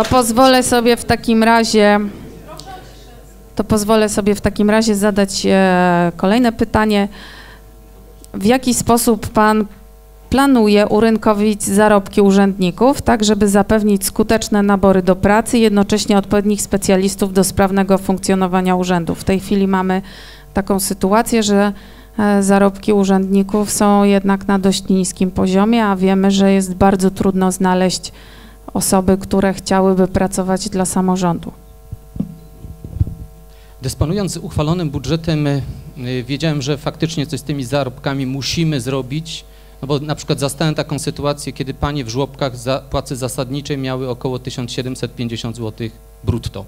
To pozwolę sobie w takim razie zadać kolejne pytanie. W jaki sposób pan planuje urynkowić zarobki urzędników, tak żeby zapewnić skuteczne nabory do pracy i jednocześnie odpowiednich specjalistów do sprawnego funkcjonowania urzędu? W tej chwili mamy taką sytuację, że zarobki urzędników są jednak na dość niskim poziomie, a wiemy, że jest bardzo trudno znaleźć osoby, które chciałyby pracować dla samorządu. Dysponując uchwalonym budżetem, wiedziałem, że faktycznie coś z tymi zarobkami musimy zrobić, no bo na przykład zastałem taką sytuację, kiedy panie w żłobkach płacy zasadniczej miały około 1750 zł brutto.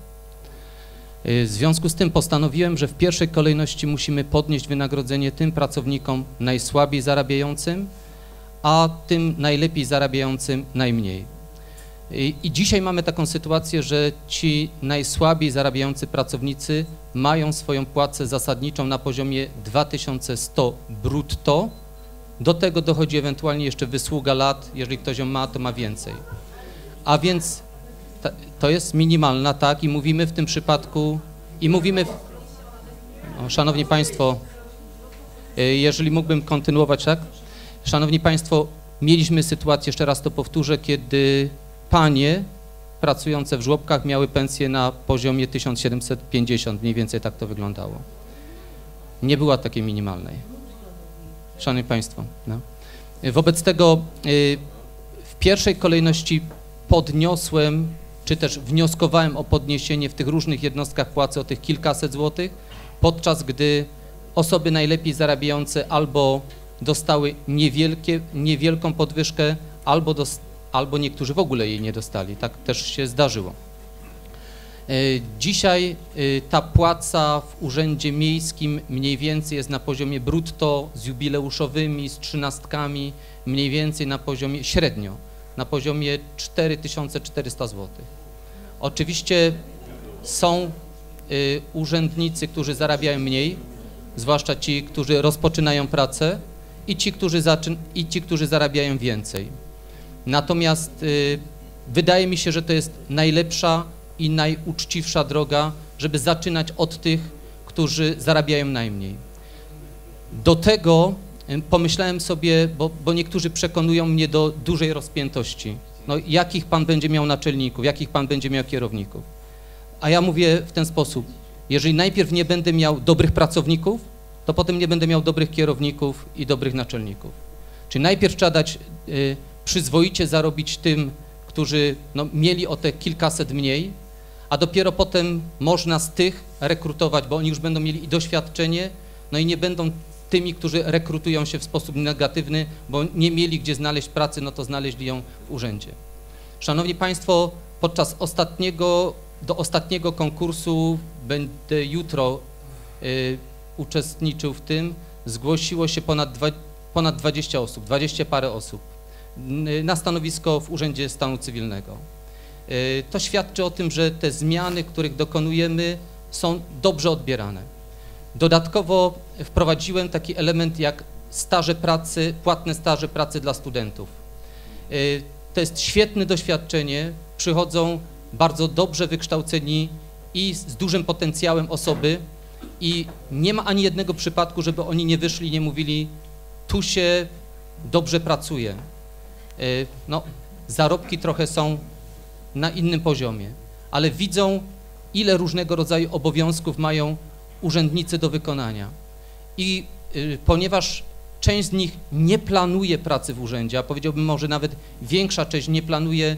W związku z tym postanowiłem, że w pierwszej kolejności musimy podnieść wynagrodzenie tym pracownikom najsłabiej zarabiającym, a tym najlepiej zarabiającym najmniej. I dzisiaj mamy taką sytuację, że ci najsłabiej zarabiający pracownicy mają swoją płacę zasadniczą na poziomie 2100 brutto. Do tego dochodzi ewentualnie jeszcze wysługa lat, jeżeli ktoś ją ma, to ma więcej. A więc to jest minimalna, tak, i mówimy w tym przypadku, Szanowni Państwo, jeżeli mógłbym kontynuować, tak? Szanowni Państwo, mieliśmy sytuację, jeszcze raz to powtórzę, kiedy panie pracujące w żłobkach miały pensję na poziomie 1750, mniej więcej tak to wyglądało. Nie była takiej minimalnej. Szanowni Państwo, no. Wobec tego w pierwszej kolejności podniosłem, czy też wnioskowałem o podniesienie w tych różnych jednostkach płacy o tych kilkaset złotych, podczas gdy osoby najlepiej zarabiające albo dostały niewielką podwyżkę, albo niektórzy w ogóle jej nie dostali. Tak też się zdarzyło. Dzisiaj ta płaca w Urzędzie Miejskim mniej więcej jest na poziomie brutto, z jubileuszowymi, z trzynastkami, mniej więcej na poziomie średnio, na poziomie 4400 zł. Oczywiście są urzędnicy, którzy zarabiają mniej, zwłaszcza ci, którzy rozpoczynają pracę i ci, którzy zarabiają więcej. Natomiast wydaje mi się, że to jest najlepsza i najuczciwsza droga, żeby zaczynać od tych, którzy zarabiają najmniej. Do tego pomyślałem sobie, bo niektórzy przekonują mnie do dużej rozpiętości. No, jakich pan będzie miał naczelników, jakich pan będzie miał kierowników? A ja mówię w ten sposób, jeżeli najpierw nie będę miał dobrych pracowników, to potem nie będę miał dobrych kierowników i dobrych naczelników. Czyli najpierw trzeba dać przyzwoicie zarobić tym, którzy mieli o te kilkaset mniej, a dopiero potem można z tych rekrutować, bo oni już będą mieli i doświadczenie, no i nie będą tymi, którzy rekrutują się w sposób negatywny, bo nie mieli gdzie znaleźć pracy, no to znaleźli ją w urzędzie. Szanowni Państwo, podczas ostatniego konkursu, będę jutro uczestniczył w tym, zgłosiło się ponad 20 osób, 20 parę osób na stanowisko w Urzędzie Stanu Cywilnego. To świadczy o tym, że te zmiany, których dokonujemy, są dobrze odbierane. Dodatkowo wprowadziłem taki element jak staże pracy, płatne staże pracy dla studentów. To jest świetne doświadczenie, przychodzą bardzo dobrze wykształceni i z dużym potencjałem osoby i nie ma ani jednego przypadku, żeby oni nie wyszli, nie mówili, tu się dobrze pracuje. No, zarobki trochę są na innym poziomie, ale widzą, ile różnego rodzaju obowiązków mają urzędnicy do wykonania. I ponieważ część z nich nie planuje pracy w urzędzie, a powiedziałbym może nawet większa część nie planuje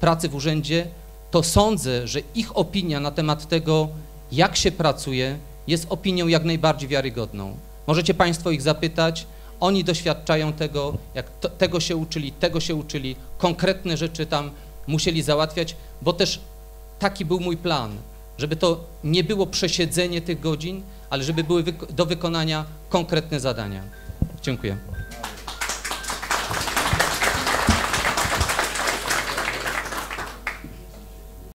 pracy w urzędzie, to sądzę, że ich opinia na temat tego, jak się pracuje, jest opinią jak najbardziej wiarygodną. Możecie Państwo ich zapytać, oni doświadczają tego, jak tego się uczyli, konkretne rzeczy tam musieli załatwiać, bo też taki był mój plan, żeby to nie było przesiedzenie tych godzin, ale żeby były do wykonania konkretne zadania. Dziękuję.